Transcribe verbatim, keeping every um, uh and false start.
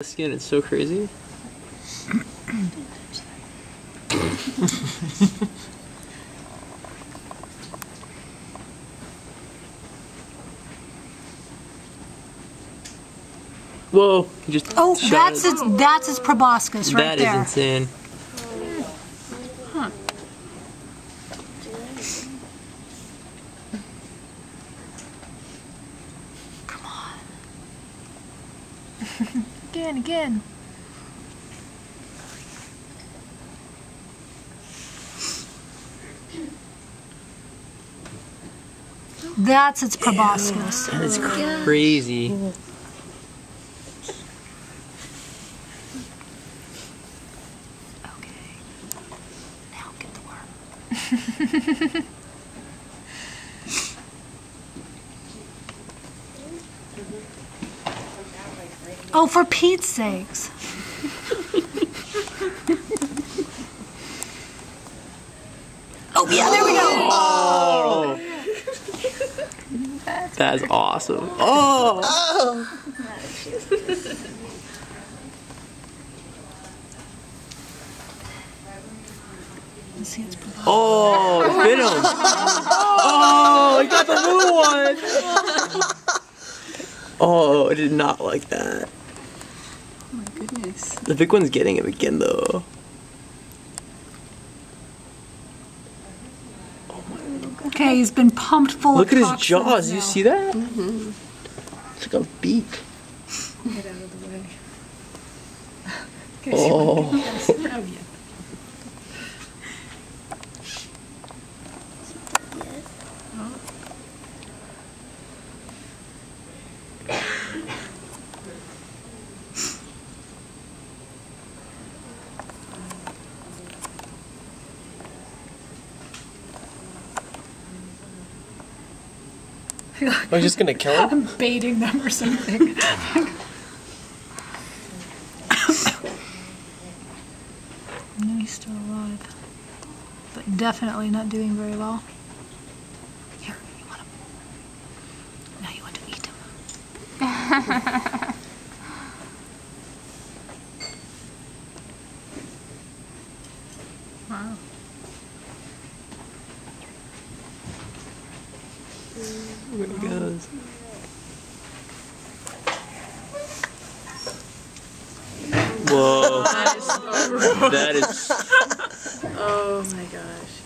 The skin, it's so crazy. Whoa! You just oh, that's it. its that's its proboscis right that there. That is insane. Huh. Come on. Again, again. That's its proboscis. Ew. That is crazy. Yeah. Okay. Now get the worm. Oh, for Pete's sakes. Oh, yeah, there we go. Oh. That's that is awesome. Oh. Oh. Oh, it bit him. Oh, I got the little one. Oh, I did not like that. Oh my goodness. The big one's getting him again, though. Oh my God. Okay, he's been pumped full Look of Look at his jaws. You see that? Mm-hmm. It's like a beak. Get out of the way. Oh. Are you just gonna kill him? I'm baiting them or something. No, he's still alive. But definitely not doing very well. Here, you want him. Now you want to eat him. Wow. Where it goes. Whoa. That is so that is. Oh my gosh.